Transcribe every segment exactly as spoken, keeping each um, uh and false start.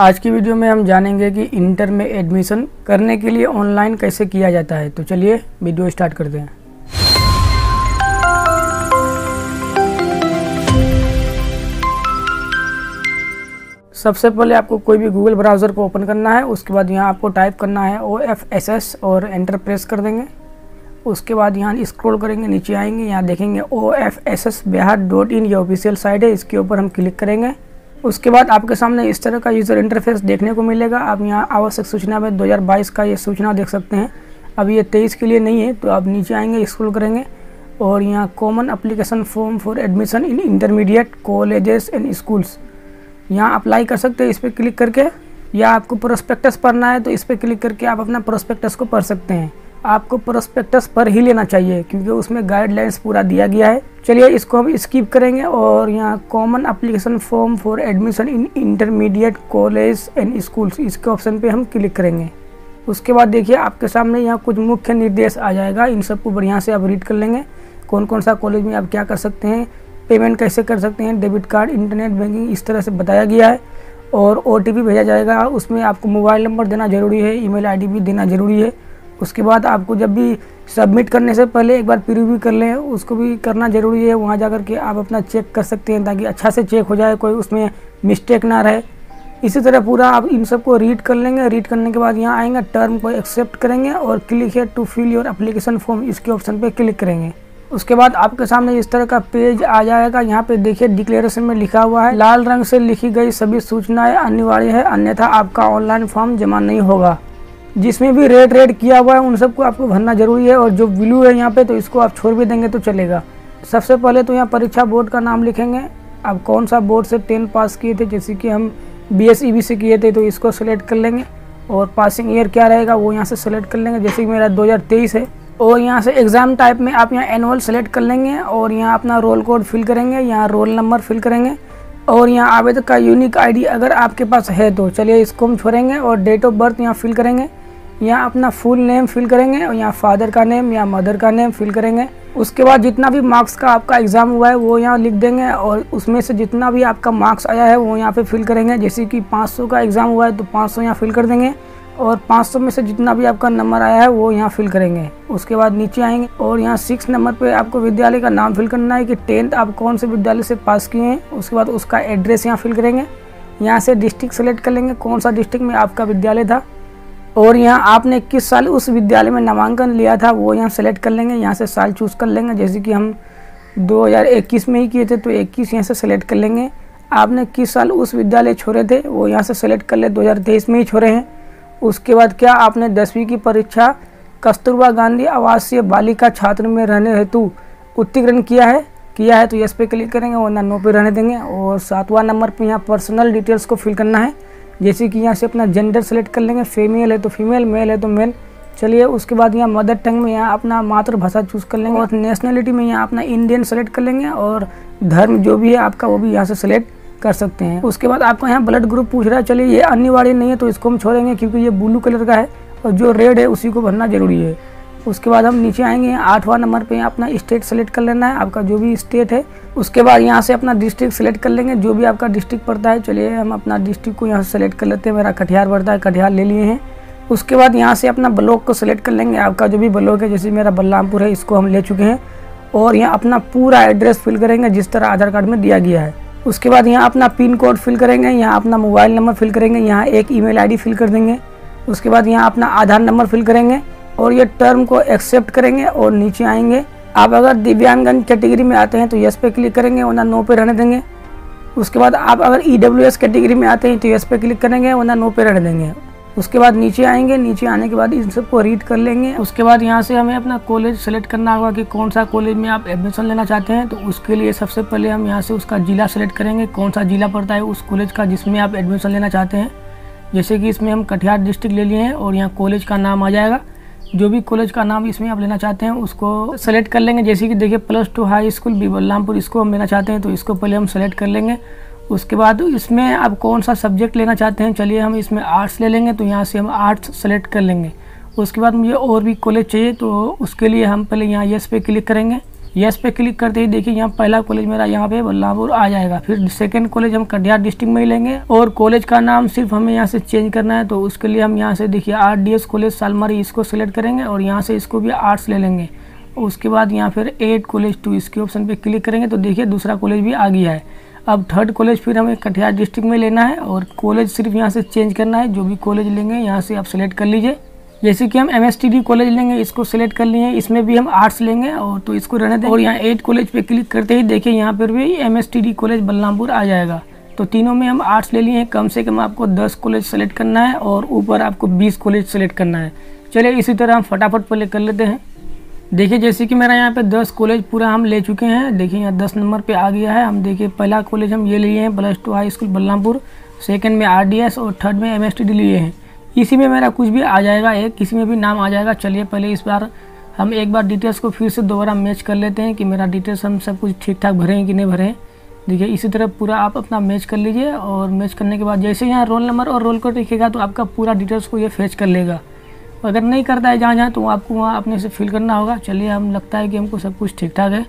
आज की वीडियो में हम जानेंगे कि इंटर में एडमिशन करने के लिए ऑनलाइन कैसे किया जाता है। तो चलिए वीडियो स्टार्ट करते हैं। सबसे पहले आपको कोई भी गूगल ब्राउज़र को ओपन करना है। उसके बाद यहाँ आपको टाइप करना है ओ एफ एस एस और एंटर प्रेस कर देंगे। उसके बाद यहाँ स्क्रॉल करेंगे, नीचे आएंगे, यहाँ देखेंगे O F S S Bihar dot in ये ऑफिशियल साइट है। इसके ऊपर हम क्लिक करेंगे। उसके बाद आपके सामने इस तरह का यूज़र इंटरफेस देखने को मिलेगा। आप यहाँ आवश्यक सूचना में दो हज़ार बाईस का ये सूचना देख सकते हैं। अब ये तेईस के लिए नहीं है, तो आप नीचे आएंगे, स्क्रॉल करेंगे और यहाँ common application form for admission in intermediate colleges and schools, यहाँ अप्लाई कर सकते हैं। इस पर क्लिक करके, या आपको प्रोस्पेक्टस पढ़ना है तो इस पर क्लिक करके आप अपना प्रोस्पेक्टस को पढ़ सकते हैं। आपको प्रोस्पेक्टस पर ही लेना चाहिए क्योंकि उसमें गाइडलाइंस पूरा दिया गया है। चलिए इसको हम स्किप करेंगे और यहाँ common application form for admission in intermediate college and schools इसके ऑप्शन पे हम क्लिक करेंगे। उसके बाद देखिए आपके सामने यहाँ कुछ मुख्य निर्देश आ जाएगा। इन सबको बढ़िया से आप रीड कर लेंगे। कौन कौन सा कॉलेज में आप क्या कर सकते हैं, पेमेंट कैसे कर सकते हैं, डेबिट कार्ड, इंटरनेट बैंकिंग, इस तरह से बताया गया है। और ओ टी पी भेजा जाएगा, उसमें आपको मोबाइल नंबर देना ज़रूरी है, ईमेल आई डी भी देना ज़रूरी है। उसके बाद आपको जब भी सबमिट करने से पहले एक बार प्रीव्यू कर लें, उसको भी करना ज़रूरी है। वहाँ जा कर के आप अपना चेक कर सकते हैं ताकि अच्छा से चेक हो जाए, कोई उसमें मिस्टेक ना रहे। इसी तरह पूरा आप इन सब को रीड कर लेंगे। रीड करने के बाद यहाँ आएंगे, टर्म को एक्सेप्ट करेंगे और क्लिक है to fill your application form इसके ऑप्शन पर क्लिक करेंगे। उसके बाद आपके सामने इस तरह का पेज आ जाएगा। यहाँ पे देखिए डिक्लेरेशन में लिखा हुआ है, लाल रंग से लिखी गई सभी सूचनाएँ अनिवार्य है, अन्यथा आपका ऑनलाइन फॉर्म जमा नहीं होगा। जिसमें भी रेड रेड किया हुआ है उन सबको आपको भरना जरूरी है, और जो ब्लू है यहाँ पे तो इसको आप छोड़ भी देंगे तो चलेगा। सबसे पहले तो यहाँ परीक्षा बोर्ड का नाम लिखेंगे, आप कौन सा बोर्ड से टेन पास किए थे। जैसे कि हम बी एस ई बी से किए थे तो इसको सेलेक्ट कर लेंगे और पासिंग ईयर क्या रहेगा वो यहाँ से सेलेक्ट कर लेंगे। जैसे कि मेरा दो हज़ार तेईस है, और यहाँ से एग्ज़ाम टाइप में आप यहाँ एनुअल सेलेक्ट कर लेंगे और यहाँ अपना रोल कोड फिल करेंगे, यहाँ रोल नंबर फिल करेंगे और यहाँ आवेदक का यूनिक आईडी अगर आपके पास है तो। चलिए इसको हम छोड़ेंगे और डेट ऑफ बर्थ यहाँ फिल करेंगे, यहाँ अपना फुल नेम फिल करेंगे और यहाँ फादर का नेम या मदर का नेम फिल करेंगे। उसके बाद जितना भी मार्क्स का आपका एग्ज़ाम हुआ है वो यहाँ लिख देंगे और उसमें से जितना भी आपका मार्क्स आया है वो यहाँ पर फिल करेंगे। जैसे कि पाँच सौ का एग्ज़ाम हुआ है तो पाँच सौ यहाँ फिल कर देंगे और पाँच सौ में से जितना भी आपका नंबर आया है वो यहाँ फिल करेंगे। उसके बाद नीचे आएंगे और यहाँ सिक्स नंबर पे आपको विद्यालय का नाम फिल करना है कि टेंथ आप कौन से विद्यालय से पास किए हैं। उसके बाद उसका एड्रेस यहाँ फिल करेंगे, यहाँ से डिस्ट्रिक्ट सेलेक्ट कर लेंगे, कौन सा डिस्ट्रिक्ट में आपका विद्यालय था और यहाँ आपने किस साल उस विद्यालय में नामांकन लिया था वो यहाँ सेलेक्ट कर लेंगे। यहाँ से साल चूज़ कर लेंगे, जैसे कि हम दो हज़ार इक्कीस में ही किए थे तो इक्कीस यहाँ से सेलेक्ट कर लेंगे। आपने किस साल उस विद्यालय छोड़े थे वो यहाँ से सेलेक्ट कर ले, दो हज़ार तेईस में ही छोड़े हैं। उसके बाद क्या आपने दसवीं की परीक्षा कस्तूरबा गांधी आवासीय बालिका छात्र में रहने हेतु उत्तीर्ण किया है किया है तो यस पे क्लिक करेंगे और ना नो पे रहने देंगे। और सातवां नंबर पे यहाँ पर्सनल डिटेल्स को फिल करना है, जैसे कि यहाँ से अपना जेंडर सेलेक्ट कर लेंगे, फीमेल है तो फीमेल, मेल है तो मेल। चलिए उसके बाद यहाँ मदर टंग में यहाँ अपना मातृभाषा चूज़ कर लेंगे और नेशनलिटी में यहाँ अपना इंडियन सेलेक्ट कर लेंगे और धर्म जो भी है आपका वो भी यहाँ से सेलेक्ट कर सकते हैं। उसके बाद आपका यहाँ ब्लड ग्रुप पूछ रहा है, चलिए ये अनिवार्य नहीं है तो इसको हम छोड़ेंगे क्योंकि ये ब्लू कलर का है और जो रेड है उसी को भरना ज़रूरी है। उसके बाद हम नीचे आएंगे, आठवां नंबर पे अपना स्टेट सेलेक्ट कर लेना है, आपका जो भी स्टेट है। उसके बाद यहाँ से अपना डिस्ट्रिक्ट सेलेक्ट कर लेंगे, जो भी आपका डिस्ट्रिक्ट पड़ता है। चलिए हम अपना डिस्ट्रिक्ट को यहाँ से सेलेक्ट कर लेते हैं, मेरा कटिहार पड़ता है, कटिहार ले लिए हैं। उसके बाद यहाँ से अपना ब्लॉक को सिलेक्ट कर लेंगे, आपका जो भी ब्लॉक है। जैसे मेरा बल्लामपुर है, इसको हम ले चुके हैं और यहाँ अपना पूरा एड्रेस फिल करेंगे जिस तरह आधार कार्ड में दिया गया है। उसके बाद यहाँ अपना पिन कोड फिल करेंगे, यहाँ अपना मोबाइल नंबर फिल करेंगे, यहाँ एक ईमेल आईडी फिल कर देंगे। उसके बाद यहाँ अपना आधार नंबर फिल करेंगे और ये टर्म को एक्सेप्ट करेंगे और नीचे आएंगे। आप अगर दिव्यांगजन कैटेगरी में आते हैं तो यस पे क्लिक करेंगे वरना नो पे रहने देंगे। उसके बाद आप अगर ई डब्ल्यू एस कैटेगरी में आते हैं तो यस पे क्लिक करेंगे वरना नो पे रहने देंगे। उसके बाद नीचे आएंगे, नीचे आने के बाद इन सबको रीड कर लेंगे। उसके बाद यहाँ से हमें अपना कॉलेज सेलेक्ट करना होगा कि कौन सा कॉलेज में आप एडमिशन लेना चाहते हैं। तो उसके लिए सबसे पहले हम यहाँ से उसका ज़िला सेलेक्ट करेंगे, कौन सा ज़िला पड़ता है उस कॉलेज का जिसमें आप एडमिशन लेना चाहते हैं। जैसे कि इसमें हम कटिहार डिस्ट्रिक्ट ले लिए हैं और यहाँ कॉलेज का नाम आ जाएगा, जो भी कॉलेज का नाम इसमें आप लेना चाहते हैं उसको सेलेक्ट कर लेंगे। जैसे कि देखिए plus two high school B Ballampur इसको हम लेना चाहते हैं तो इसको पहले हम सेलेक्ट कर लेंगे। उसके बाद इसमें आप कौन सा सब्जेक्ट लेना चाहते हैं, चलिए हम इसमें आर्ट्स ले लेंगे तो यहाँ से हम आर्ट्स सेलेक्ट कर लेंगे। उसके बाद मुझे और भी कॉलेज चाहिए तो उसके लिए हम पहले यहाँ यस पे क्लिक करेंगे यस पे क्लिक करते ही देखिए यहाँ पहला कॉलेज मेरा यहाँ पे बल्लामपुर आ जाएगा। फिर सेकंड कॉलेज हम कटिहार डिस्ट्रिक्ट में ही लेंगे और कॉलेज का नाम सिर्फ हमें यहाँ से चेंज करना है, तो उसके लिए हम यहाँ से देखिए आरडीएस कॉलेज सालमारी इसको सिलेक्ट करेंगे और यहाँ से इसको भी आर्ट्स ले लेंगे। उसके बाद यहाँ फिर एड कॉलेज टू इसके ऑप्शन पर क्लिक करेंगे तो देखिए दूसरा कॉलेज भी आ गया है। अब थर्ड कॉलेज फिर हमें कटिहार डिस्ट्रिक्ट में लेना है और कॉलेज सिर्फ यहाँ से चेंज करना है। जो भी कॉलेज लेंगे यहाँ से आप सेलेक्ट कर लीजिए। जैसे कि हम M S T D college लेंगे इसको सिलेक्ट कर लिए, इसमें भी हम आर्ट्स लेंगे और तो इसको रहने दें और यहाँ एट कॉलेज पे क्लिक करते ही देखिए यहाँ पर भी M S T D college Ballampur आ जाएगा। तो तीनों में हम आर्ट्स ले लिए हैं। कम से कम आपको दस कॉलेज सेलेक्ट करना है और ऊपर आपको बीस कॉलेज सेलेक्ट करना है। चलिए इसी तरह हम फटाफट पहले कर लेते हैं। देखिए जैसे कि मेरा यहाँ पे दस कॉलेज पूरा हम ले चुके हैं। देखिए यहाँ दस नंबर पे आ गया है। हम देखिए पहला कॉलेज हम ये लिए हैं plus two high school Ballampur, second में आरडीएस और थर्ड में एम एस टी डी लिए हैं। इसी में मेरा कुछ भी आ जाएगा, एक किसी में भी नाम आ जाएगा। चलिए पहले इस बार हम एक बार डिटेल्स को फिर से दोबारा मैच कर लेते हैं कि मेरा डिटेल्स हम सब कुछ ठीक ठाक भरें कि नहीं भरें। देखिए इसी तरह पूरा आप अपना मैच कर लीजिए और मैच करने के बाद जैसे यहाँ रोल नंबर और रोल कोड लिखेगा तो आपका पूरा डिटेल्स को ये फेच कर लेगा। अगर नहीं करता है जहाँ जहाँ तो आपको वहाँ अपने से फिल करना होगा। चलिए हम लगता है कि हमको सब कुछ ठीक ठाक है,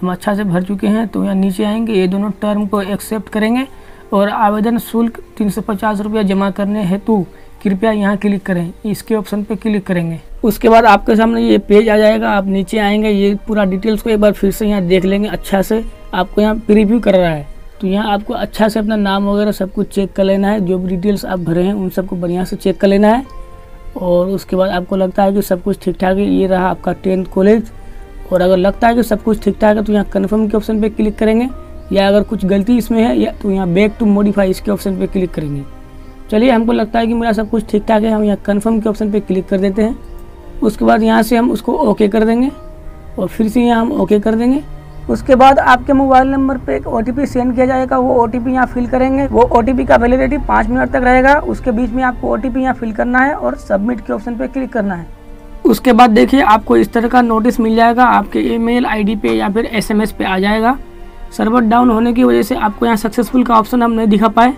हम अच्छा से भर चुके हैं। तो यहाँ नीचे आएंगे, ये दोनों टर्म को एक्सेप्ट करेंगे और आवेदन शुल्क तीन सौ पचास रुपया जमा करने हेतु कृपया यहाँ क्लिक करें, इसके ऑप्शन पे क्लिक करेंगे। उसके बाद आपके सामने ये पेज आ जाएगा। आप नीचे आएंगे, ये पूरा डिटेल्स को एक बार फिर से यहाँ देख लेंगे। अच्छा से आपको यहाँ प्रीव्यू कर रहा है, तो यहाँ आपको अच्छा से अपना नाम वगैरह सब कुछ चेक कर लेना है। जो भी डिटेल्स आप भरे हैं उन सबको बढ़िया से चेक कर लेना है। और उसके बाद आपको लगता है कि सब कुछ ठीक ठाक है, ये रहा आपका टेंथ कॉलेज। और अगर लगता है कि सब कुछ ठीक ठाक है तो यहाँ कन्फर्म के ऑप्शन पे क्लिक करेंगे, या अगर कुछ गलती इसमें है या तो यहाँ बैक टू मॉडिफाई इसके ऑप्शन पे क्लिक करेंगे। चलिए हमको लगता है कि मेरा सब कुछ ठीक ठाक है, हम यहाँ कन्फर्म के ऑप्शन पे क्लिक कर देते हैं। उसके बाद यहाँ से हम उसको ओके कर देंगे और फिर से यहाँ हम ओके कर देंगे। उसके बाद आपके मोबाइल नंबर पे एक ओटीपी सेंड किया जाएगा, वो ओटीपी यहाँ फिल करेंगे। वो ओटीपी का वैलिडिटी पाँच मिनट तक रहेगा। उसके बीच में आपको ओटीपी यहाँ फिल करना है और सबमिट के ऑप्शन पे क्लिक करना है। उसके बाद देखिए आपको इस तरह का नोटिस मिल जाएगा, आपके ईमेल आईडी पे या फिर एसएमएस पे आ जाएगा। सर्वर डाउन होने की वजह से आपको यहाँ सक्सेसफुल का ऑप्शन हम नहीं दिखा पाए,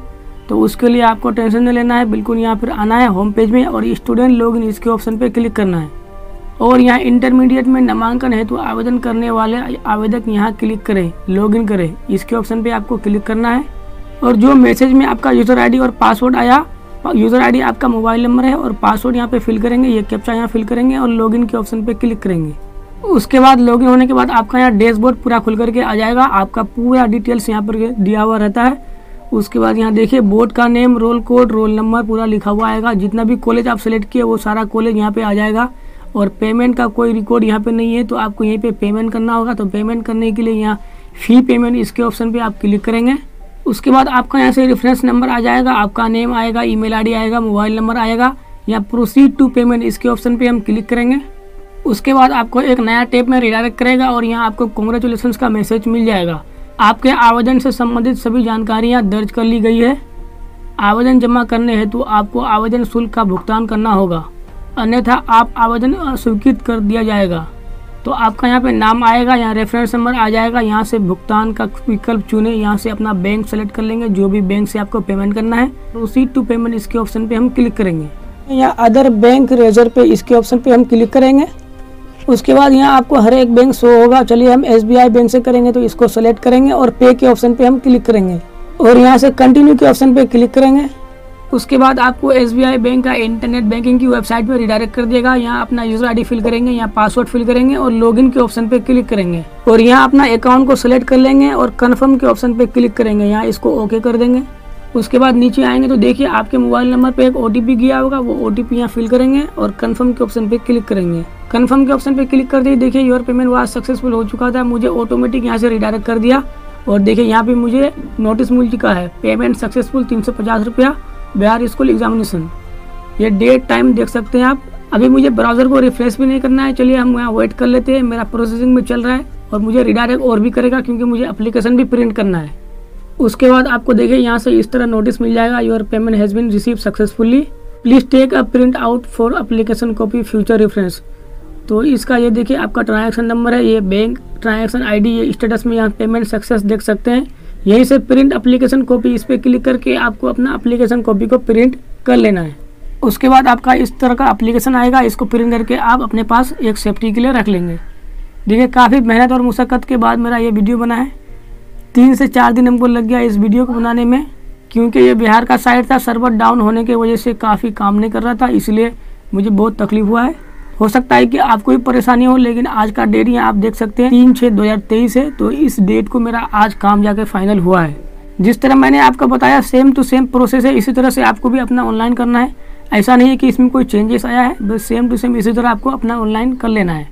तो उसके लिए आपको टेंशन नहीं लेना है। बिल्कुल यहाँ पर आना है होम पेज में और स्टूडेंट लॉगिन इसके ऑप्शन पर क्लिक करना है और यहाँ इंटरमीडिएट में नामांकन हेतु तो आवेदन करने वाले आवेदक यहाँ क्लिक करें, लॉगिन करें इसके ऑप्शन पे आपको क्लिक करना है। और जो मैसेज में आपका यूज़र आईडी और पासवर्ड आया, यूज़र आईडी आपका मोबाइल नंबर है और पासवर्ड यहाँ पे फिल करेंगे, ये कैप्चा यहाँ फिल करेंगे और लॉगिन के ऑप्शन पे क्लिक करेंगे। उसके बाद लॉगिन होने के बाद आपका यहाँ डैशबोर्ड पूरा खुल करके आ जाएगा। आपका पूरा डिटेल्स यहाँ पर दिया हुआ रहता है। उसके बाद यहाँ देखिए बोर्ड का name, roll code, roll number पूरा लिखा हुआ आएगा। जितना भी कॉलेज आप सेलेक्ट किए वो सारा कॉलेज यहाँ पर आ जाएगा। और पेमेंट का कोई रिकॉर्ड यहाँ पे नहीं है, तो आपको यहीं पे पेमेंट करना होगा। तो पेमेंट करने के लिए यहाँ फ़ी पेमेंट इसके ऑप्शन पे आप क्लिक करेंगे। उसके बाद आपका यहाँ से रेफरेंस नंबर आ जाएगा, आपका नेम आएगा, ईमेल आईडी आएगा, मोबाइल नंबर आएगा। यहाँ प्रोसीड टू पेमेंट इसके ऑप्शन पे हम क्लिक करेंगे। उसके बाद आपको एक नया टैब में रिडायरेक्ट करेगा और यहाँ आपको कॉन्ग्रेचुलेसन्स का मैसेज मिल जाएगा। आपके आवेदन से संबंधित सभी जानकारियाँ दर्ज कर ली गई है। आवेदन जमा करने हेतु आपको आवेदन शुल्क का भुगतान करना होगा, अन्यथा आप आवेदन अस्वीकृत कर दिया जाएगा। तो आपका यहाँ पे नाम आएगा, यहाँ रेफरेंस नंबर आ जाएगा, यहाँ से भुगतान का विकल्प चुने, यहाँ से अपना बैंक सेलेक्ट कर लेंगे, जो भी बैंक से आपको पेमेंट करना है। प्रोसीड टू पेमेंट इसके ऑप्शन पे हम क्लिक करेंगे। यहाँ अदर बैंक रेजर पे इसके ऑप्शन पे हम क्लिक करेंगे। उसके बाद यहाँ आपको हर एक बैंक शो होगा। चलिए हम एस बी आई बैंक से करेंगे तो इसको सेलेक्ट करेंगे और पे के ऑप्शन पे हम क्लिक करेंगे और यहाँ से कंटिन्यू के ऑप्शन पे क्लिक करेंगे। उसके बाद आपको एस बी आई बैंक का इंटरनेट बैंकिंग की वेबसाइट पर रिडायरेक्ट कर देगा। यहाँ अपना यूज़र आईडी फिल करेंगे, यहाँ पासवर्ड फिल करेंगे और लॉगिन के ऑप्शन पे क्लिक करेंगे और यहाँ अपना अकाउंट को सेलेक्ट कर लेंगे और कन्फर्म के ऑप्शन पे क्लिक करेंगे। यहाँ इसको ओके कर देंगे। उसके बाद नीचे आएंगे तो देखिए आपके मोबाइल नंबर पर एक ओ टी पी गया होगा, वो ओ टी पी यहाँ फिल करेंगे और कन्फर्म के ऑप्शन पर क्लिक करेंगे। कन्फर्म के ऑप्शन पर क्लिक करते ही देखिए योर पेमेंट वहाँ सक्सेसफुल हो चुका था, मुझे ऑटोमेटिक यहाँ से रिडायरेक्ट कर दिया। और देखिए यहाँ पर मुझे नोटिस मिल चुका है, पेमेंट सक्सेसफुल तीन सौ पचास रुपया बिहार स्कूल एग्जामिनेशन। ये डेट टाइम देख सकते हैं आप। अभी मुझे ब्राउज़र को रिफ्रेश भी नहीं करना है, चलिए हम यहाँ वेट कर लेते हैं। मेरा प्रोसेसिंग में चल रहा है और मुझे रिडायरेक्ट और भी करेगा क्योंकि मुझे एप्लीकेशन भी प्रिंट करना है। उसके बाद आपको देखिए यहाँ से इस तरह नोटिस मिल जाएगा, your payment has been receive successfully, please take a print out for application copy future reference. तो इसका ये देखिए आपका ट्रांजेक्शन नंबर है, ये बैंक ट्रांजेक्शन आई डी, ये स्टेटस में यहाँ पेमेंट सक्सेस देख सकते हैं। यहीं से प्रिंट एप्लीकेशन कॉपी इस पर क्लिक करके आपको अपना एप्लीकेशन कॉपी को प्रिंट कर लेना है। उसके बाद आपका इस तरह का एप्लीकेशन आएगा, इसको प्रिंट करके आप अपने पास एक सेफ्टी के लिए रख लेंगे। देखिए काफ़ी मेहनत और मुशक्क़त के बाद मेरा ये वीडियो बना है। तीन से चार दिन हमको लग गया इस वीडियो को बनाने में, क्योंकि ये बिहार का साइट था, सर्वर डाउन होने की वजह से काफ़ी काम नहीं कर रहा था, इसलिए मुझे बहुत तकलीफ हुआ है। हो सकता है कि आपको भी परेशानी हो, लेकिन आज का डेट यहाँ आप देख सकते हैं तीन छः दो हज़ार तेईस है, तो इस डेट को मेरा आज काम जाके फाइनल हुआ है। जिस तरह मैंने आपको बताया सेम टू सेम प्रोसेस है, इसी तरह से आपको भी अपना ऑनलाइन करना है। ऐसा नहीं है कि इसमें कोई चेंजेस आया है, बस सेम टू सेम इसी तरह आपको अपना ऑनलाइन कर लेना है।